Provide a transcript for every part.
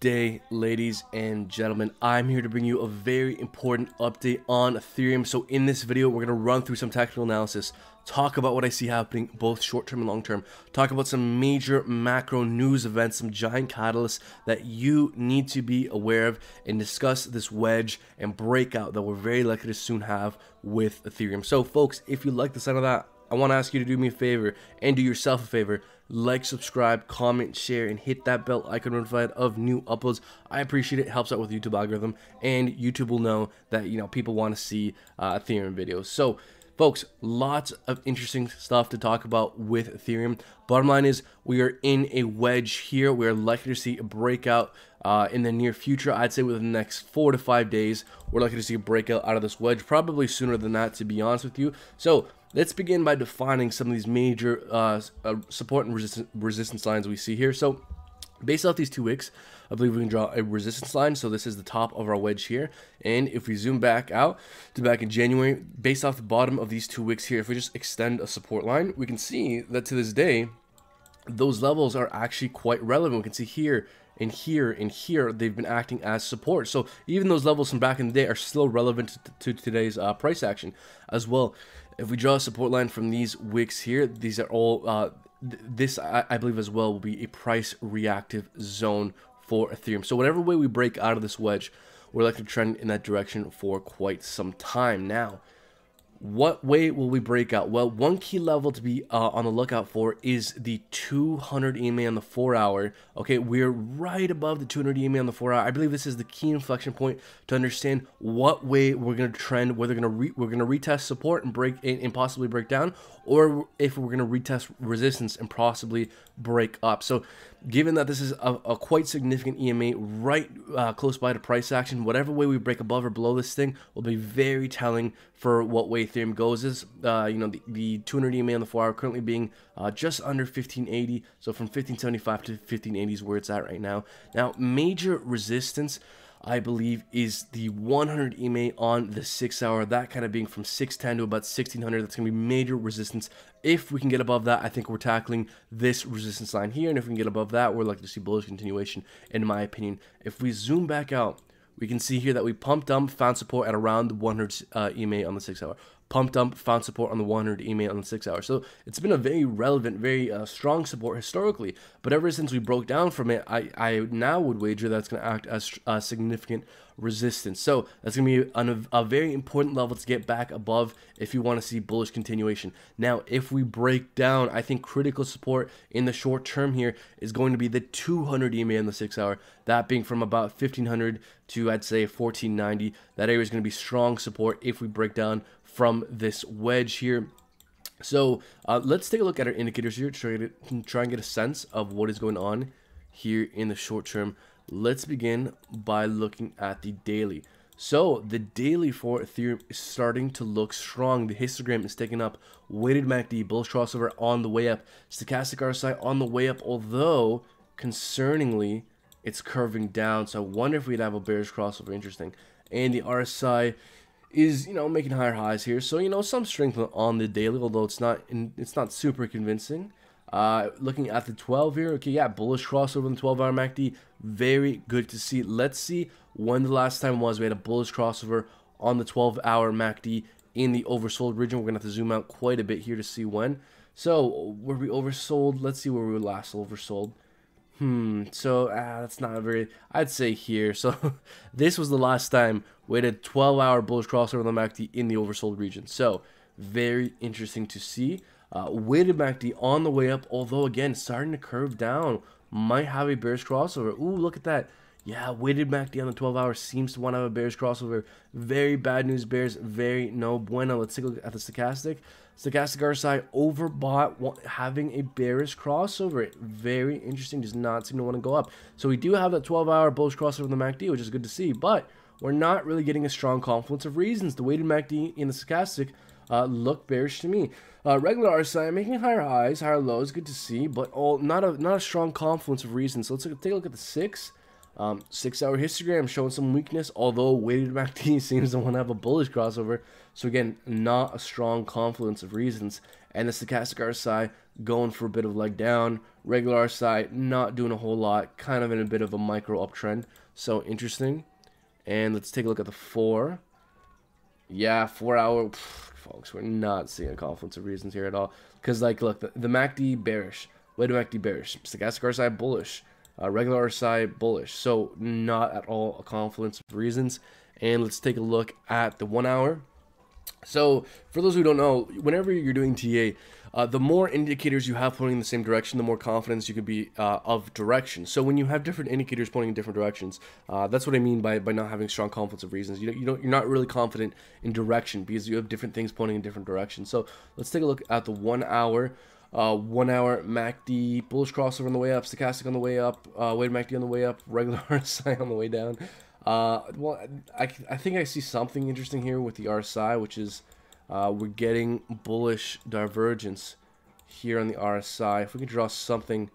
day, ladies and gentlemen. I'm here to bring you a very important update on Ethereum. So in this video, we're going to run through some technical analysis, talk about what I see happening both short-term and long-term, talk about some major macro news events, some giant catalysts that you need to be aware of, and discuss this wedge and breakout that we're very likely to soon have with Ethereum. So folks, if you like the sound of that, I want to ask you to do me a favor and do yourself a favor. Like, subscribe, comment, share, and hit that bell icon notified of new uploads. I appreciate it. It helps out with the YouTube algorithm, and YouTube will know that, you know, people want to see Ethereum videos. So folks, lots of interesting stuff to talk about with Ethereum. Bottom line is we are in a wedge here. We are likely to see a breakout in the near future. I'd say within the next 4 to 5 days, we're likely to see a breakout out of this wedge, probably sooner than that, to be honest with you. So let's begin by defining some of these major support and resistance lines we see here. So based off these 2 weeks, I believe we can draw a resistance line. So this is the top of our wedge here. And if we zoom back out to back in January, based off the bottom of these 2 weeks here, if we just extend a support line, we can see that to this day, those levels are actually quite relevant. We can see here and here and here, they've been acting as support. So even those levels from back in the day are still relevant to today's price action as well. If we draw a support line from these wicks here, these are all, I believe as well will be a price reactive zone for Ethereum. So whatever way we break out of this wedge, we're likely to trend in that direction for quite some time now. What way will we break out? Well, one key level to be on the lookout for is the 200 EMA on the 4 hour. Okay, we're right above the 200 EMA on the 4 hour. I believe this is the key inflection point to understand what way we're going to trend, whether we're going to retest support and break and possibly break down, or if we're going to retest resistance and possibly break up. So given that this is a quite significant EMA right close by to price action, whatever way we break above or below this thing will be very telling for what way Ethereum goes. Is you know, the 200 EMA on the 4 hour currently being just under 1580. So from 1575 to 1580 is where it's at right now. Now, major resistance, I believe, is the 100 EMA on the 6 hour, that kind of being from 610 to about 1600. That's gonna be major resistance. If we can get above that, I think we're tackling this resistance line here, and if we can get above that, we're likely to see bullish continuation, in my opinion. If we zoom back out, we can see here that we pumped up, found support at around the 100 EMA on the 6 hour. Pumped up, found support on the 100 EMA on the 6 hour. So it's been a very relevant, very strong support historically. But ever since we broke down from it, I now would wager that's going to act as significant resistance. So that's going to be a very important level to get back above if you want to see bullish continuation. Now, if we break down, I think critical support in the short term here is going to be the 200 EMA in the 6 hour, that being from about 1500 to, I'd say, 1490. That area is going to be strong support if we break down from this wedge here. So let's take a look at our indicators here, try and get a sense of what is going on here in the short term. Let's begin by looking at the daily. So the daily for Ethereum is starting to look strong. The histogram is taking up weighted MACD, bullish crossover on the way up, stochastic RSI on the way up, although concerningly it's curving down. So I wonder if we'd have a bearish crossover. Interesting. And the RSI is, you know, making higher highs here, so, you know, some strength on the daily, although it's not super convincing. Looking at the 12 here, okay, yeah, bullish crossover in the 12-hour MACD, very good to see. Let's see when the last time was we had a bullish crossover on the 12-hour MACD in the oversold region. We're gonna have to zoom out quite a bit here to see when. So were we oversold? Let's see where we were last oversold. So that's not very, I'd say here. So this was the last time we had a 12-hour bullish crossover on the MACD in the oversold region. So very interesting to see. Weighted MACD on the way up, although again starting to curve down, might have a bearish crossover. Ooh, look at that. Yeah, weighted MACD on the 12-hour seems to want to have a bearish crossover. Very bad news, bears. Very no bueno. Let's take a look at the stochastic. Stochastic RSI overbought, having a bearish crossover. Very interesting. Does not seem to want to go up. So we do have that 12-hour bullish crossover in the MACD, which is good to see. But we're not really getting a strong confluence of reasons. The weighted MACD and the stochastic look bearish to me. Regular RSI making higher highs, higher lows, good to see, but not a strong confluence of reasons. So let's take a look at the 6 hour histogram showing some weakness, although weighted MACD seems to want to have a bullish crossover. So again, not a strong confluence of reasons. and the stochastic RSI going for a bit of leg down. Regular RSI not doing a whole lot, kind of in a bit of a micro uptrend. So interesting. And let's take a look at the 4. Yeah, 4 hour, folks, we're not seeing a confluence of reasons here at all. Because, like, look, the MACD bearish, weighted MACD bearish, stochastic RSI bullish, regular RSI bullish. So not at all a confluence of reasons. And let's take a look at the 1 hour. So for those who don't know, whenever you're doing TA, the more indicators you have pointing in the same direction, the more confidence you can be of direction. So when you have different indicators pointing in different directions, that's what I mean by not having strong confidence of reasons. You're not really confident in direction because you have different things pointing in different directions. So let's take a look at the 1 hour. 1 hour MACD bullish crossover on the way up, stochastic on the way up, weighted MACD on the way up, regular RSI on the way down. Well, I think I see something interesting here with the RSI, which is we're getting bullish divergence here on the RSI. If we could draw something,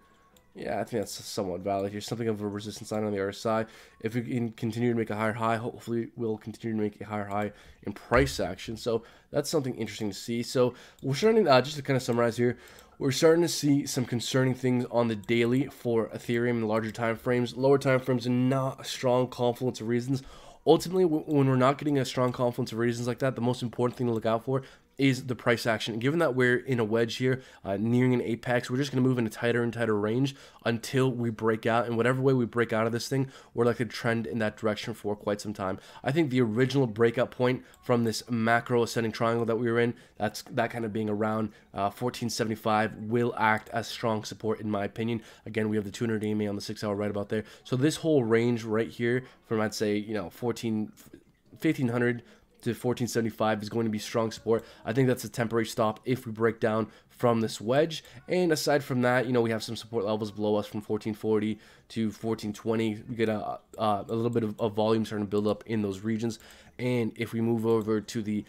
yeah, I think that's somewhat valid here. Something of a resistance line on the RSI. If we can continue to make a higher high, hopefully we'll continue to make a higher high in price action. So that's something interesting to see. So we're starting, just to kind of summarize here, we're starting to see some concerning things on the daily for Ethereum in larger time frames, lower time frames, and not a strong confluence of reasons. Ultimately, when we're not getting a strong confluence of reasons like that, the most important thing to look out for is the price action. Given that we're in a wedge here, nearing an apex, we're just going to move in a tighter and tighter range until we break out. And whatever way we break out of this thing, we're likely to trend in that direction for quite some time. I think the original breakout point from this macro ascending triangle that we were in, that kind of being around 1475, will act as strong support in my opinion. Again, we have the 200 EMA on the 6 hour right about there. So this whole range right here from, I'd say, 1500 to 1475 is going to be strong support. I think that's a temporary stop if we break down from this wedge. And aside from that, we have some support levels below us from 1440 to 1420. We get a little bit of volume starting to build up in those regions. And if we move over to the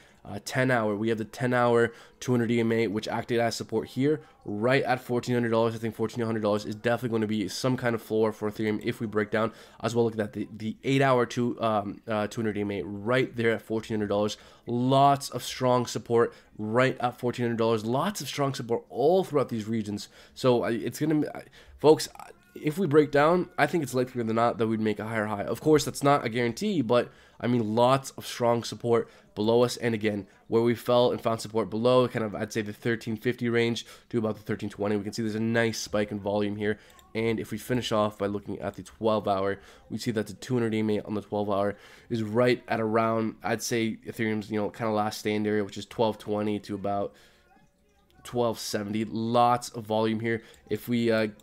10 hour, we have the 10 hour 200 EMA, which acted as support here right at $1,400. I think $1,400 is definitely going to be some kind of floor for Ethereum if we break down. As well, look at that, the 8 hour 200 EMA right there at $1,400. Lots of strong support right at $1,400. Lots of strong support all throughout these regions. So it's going to, folks, if we break down, I think it's likelier than not that we'd make a higher high. Of course, that's not a guarantee, but I mean, lots of strong support below us. And again, where we fell and found support below, kind of, I'd say the 1350 range to about the 1320, we can see there's a nice spike in volume here. And if we finish off by looking at the 12 hour, we see that the 200 EMA on the 12 hour is right at around, I'd say, Ethereum's, kind of last stand area, which is 1220 to about 1270. Lots of volume here. If we can,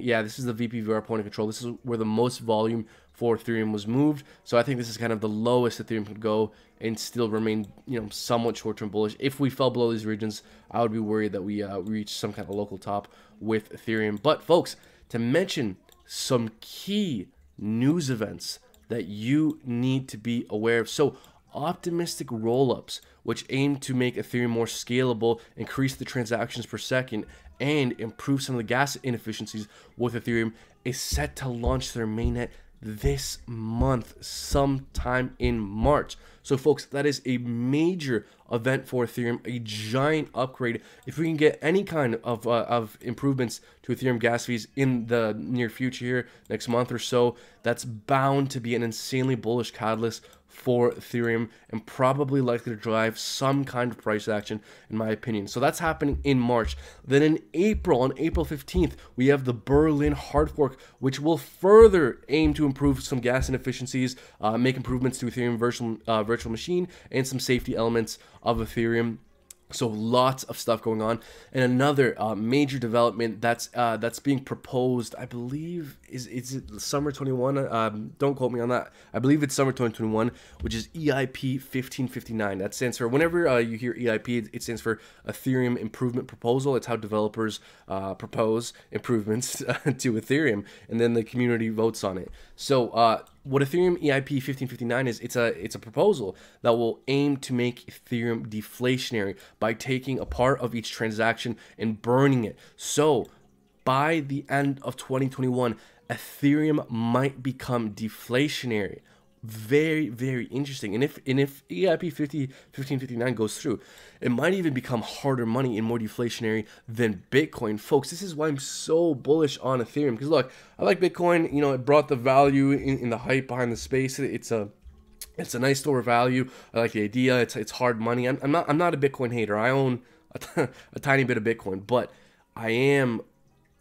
yeah, this is the VPVR point of control. This is where the most volume for Ethereum was moved. So I think this is kind of the lowest Ethereum could go and still remain, somewhat short-term bullish. If we fell below these regions, I would be worried that we reached some kind of local top with Ethereum. But folks, to mention some key news events that you need to be aware of. So optimistic roll-ups, which aim to make Ethereum more scalable, increase the transactions per second, and improve some of the gas inefficiencies with Ethereum, is set to launch their mainnet this month, sometime in March. So folks, that is a major event for Ethereum, a giant upgrade. If we can get any kind of improvements to Ethereum gas fees in the near future here, next month or so, that's bound to be an insanely bullish catalyst for Ethereum and probably likely to drive some kind of price action, in my opinion. So that's happening in March. Then in April, on April 15th, we have the Berlin Hard Fork, which will further aim to improve some gas inefficiencies, make improvements to Ethereum virtual machine, and some safety elements of Ethereum. So lots of stuff going on. And another major development that's being proposed, I believe, is it summer 21? Don't quote me on that. I believe it's summer 2021, which is EIP 1559. That stands for, whenever you hear EIP, it stands for Ethereum Improvement Proposal. It's how developers propose improvements to Ethereum, and then the community votes on it. So what Ethereum EIP 1559 is, it's a proposal that will aim to make Ethereum deflationary by taking a part of each transaction and burning it. So by the end of 2021, Ethereum might become deflationary. very, very interesting. And if EIP 1559 goes through, it might even become harder money and more deflationary than Bitcoin. Folks, this is why I'm so bullish on Ethereum, because look, I like Bitcoin. You know, it brought the value in the hype behind the space. It's a nice store of value. I like the idea. It's hard money. I'm not a Bitcoin hater. I own a tiny bit of Bitcoin, but I am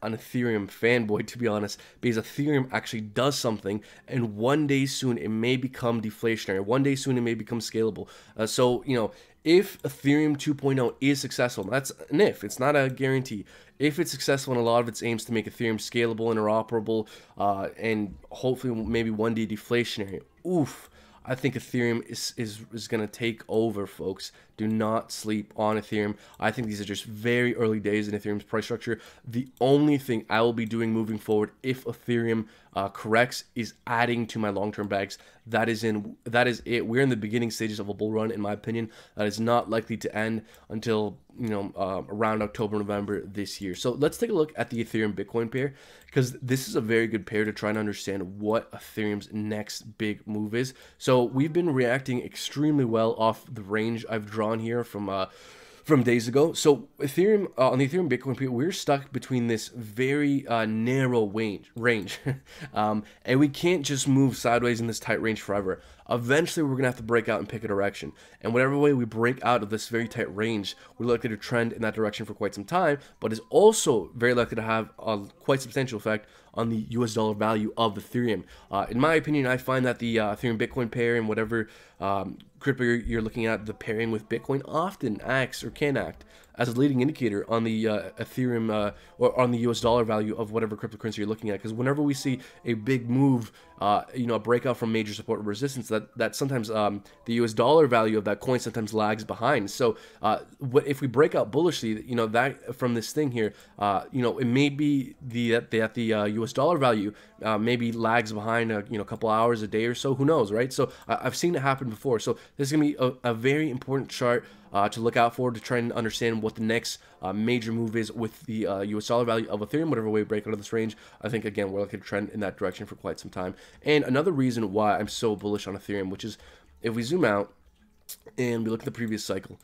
an Ethereum fanboy, to be honest, because Ethereum actually does something, and one day soon it may become deflationary. One day soon it may become scalable. So you know, if Ethereum 2.0 is successful, that's an if, it's not a guarantee. If it's successful in a lot of its aims to make Ethereum scalable, interoperable, and hopefully maybe one day deflationary, oof. I think Ethereum is going to take over, folks. Do not sleep on Ethereum. I think these are just very early days in Ethereum's price structure. The only thing I will be doing moving forward, if Ethereum corrects, is adding to my long-term bags. That is it. We're in the beginning stages of a bull run, in my opinion. That is not likely to end until, you know, around October, November this year. So let's take a look at the Ethereum Bitcoin pair, because this is a very good pair to try and understand what Ethereum's next big move is. So we've been reacting extremely well off the range I've drawn here from days ago. So Ethereum, on the Ethereum Bitcoin pair, we're stuck between this very narrow range. And we can't just move sideways in this tight range forever. Eventually, we're going to have to break out and pick a direction. And whatever way we break out of this very tight range, we're likely to trend in that direction for quite some time, but is also very likely to have a quite substantial effect on the US dollar value of Ethereum. In my opinion, I find that the Ethereum Bitcoin pair and whatever crypto you're looking at, the pairing with Bitcoin often acts or can act as a leading indicator on the Ethereum or on the US dollar value of whatever cryptocurrency you're looking at. Because whenever we see a big move, you know, a breakout from major support or resistance, that sometimes the US dollar value of that coin sometimes lags behind. So if we break out bullishly, you know, that from this thing here, you know, it may be that the US dollar value maybe lags behind, you know, a couple hours, a day or so, who knows, right? So I've seen it happen before. So this is gonna be a very important chart to look out for, to try and understand what the next major move is with the US dollar value of Ethereum. Whatever way we break out of this range, I think again we're looking to trend in that direction for quite some time. And another reason why I'm so bullish on Ethereum, which is if we zoom out and we look at the previous cycle,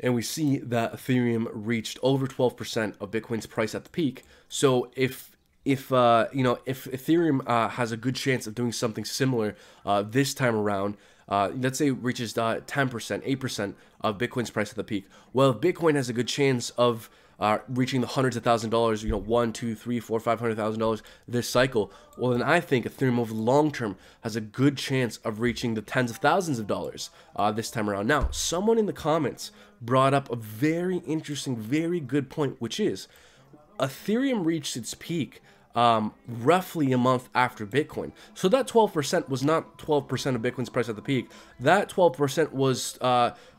and we see that Ethereum reached over 12% of Bitcoin's price at the peak. So if Ethereum has a good chance of doing something similar this time around, let's say it reaches 10%, 8% of Bitcoin's price at the peak. Well, if Bitcoin has a good chance of reaching the hundreds of thousands of dollars, you know, $100,000, $200,000, $300,000, $400,000, $500,000 this cycle, well, then I think Ethereum over the long term has a good chance of reaching the tens of thousands of dollars this time around. Now, someone in the comments brought up a very interesting, very good point, which is Ethereum reached its peak roughly a month after Bitcoin. So that 12% was not 12% of Bitcoin's price at the peak. That 12% was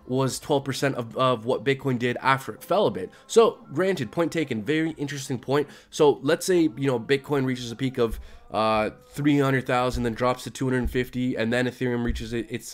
12% of what Bitcoin did after it fell a bit. So granted, point taken, very interesting point. So let's say, you know, Bitcoin reaches a peak of 300,000, then drops to 250, and then Ethereum reaches its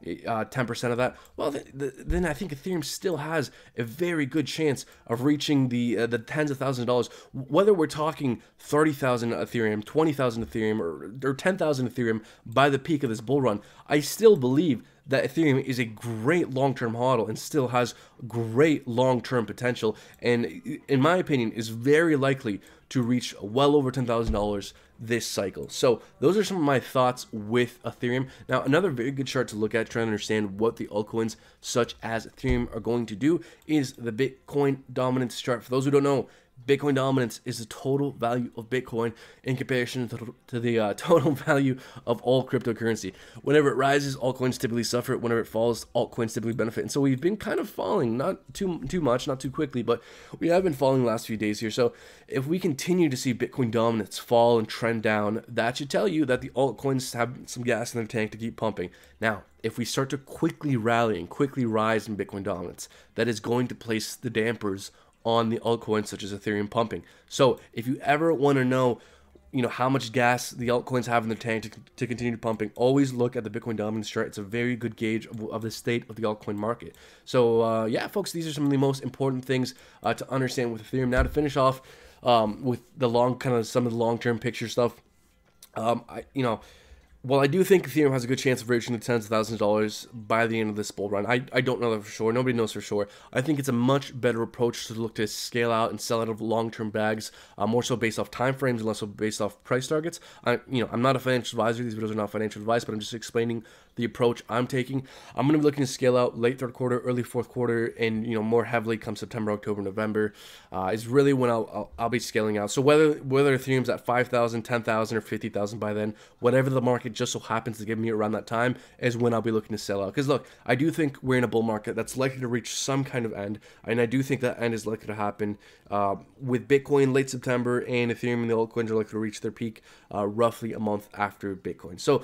10% of that. Well, then I think Ethereum still has a very good chance of reaching the tens of thousands of dollars, whether we're talking 30,000 Ethereum, 20,000 Ethereum, or 10,000 Ethereum by the peak of this bull run. I still believe that Ethereum is a great long-term hodl and still has great long-term potential, and in my opinion is very likely to reach well over $10,000 this cycle. So those are some of my thoughts with Ethereum. Now, another very good chart to look at, trying to understand what the altcoins such as Ethereum are going to do, is the Bitcoin dominance chart. For those who don't know, Bitcoin dominance is the total value of Bitcoin in comparison to the total value of all cryptocurrency. Whenever it rises, altcoins typically suffer. Whenever it falls, altcoins typically benefit. And so we've been kind of falling, not too much, not too quickly, but we have been falling the last few days here. So if we continue to see Bitcoin dominance fall and trend down, that should tell you that the altcoins have some gas in their tank to keep pumping. Now, if we start to quickly rally and quickly rise in Bitcoin dominance, that is going to place the dampers on the altcoins such as Ethereum pumping. So if you ever want to know, you know, how much gas the altcoins have in their tank to continue pumping, always look at the Bitcoin dominance chart. It's a very good gauge of the state of the altcoin market. So yeah, folks, these are some of the most important things to understand with Ethereum. Now, to finish off with the long, kind of some of the long-term picture stuff, Well, I do think Ethereum has a good chance of reaching the tens of thousands of dollars by the end of this bull run. I don't know that for sure. Nobody knows for sure. I think it's a much better approach to look to scale out and sell out of long-term bags, more so based off time frames and less so based off price targets. I'm not a financial advisor. These videos are not financial advice, but I'm just explaining the approach I'm taking. I'm going to be looking to scale out late third quarter, early fourth quarter, and more heavily come September, October, November is really when I'll be scaling out. So whether Ethereum's at 5,000, 10,000, or 50,000 by then, whatever the market just so happens to give me around that time is when I'll be looking to sell out. Because look, I do think we're in a bull market that's likely to reach some kind of end, and I do think that end is likely to happen with Bitcoin late September, and Ethereum and the altcoins are likely to reach their peak roughly a month after Bitcoin. So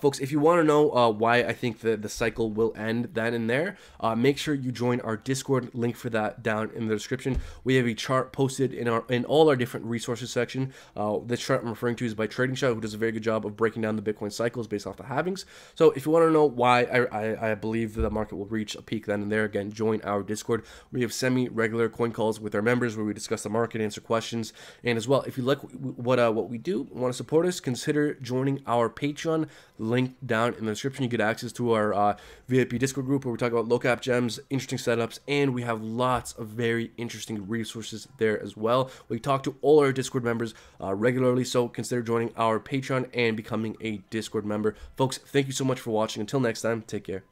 folks, if you want to know why I think that the cycle will end then and there, make sure you join our Discord, link for that down in the description. We have a chart posted in all our different resources section. The chart I'm referring to is by TradingShout, who does a very good job of breaking down the Bitcoin cycles based off the halvings. So if you want to know why I believe that the market will reach a peak then and there, again, join our Discord. We have semi-regular coin calls with our members where we discuss the market, answer questions, and as well, if you like what we do, want to support us, consider joining our Patreon, link down in the description. You get access to our VIP Discord group where we talk about low-cap gems, interesting setups, and we have lots of very interesting resources there as well. We talk to all our Discord members regularly, so consider joining our Patreon and becoming a Discord member. Folks, thank you so much for watching. Until next time, take care.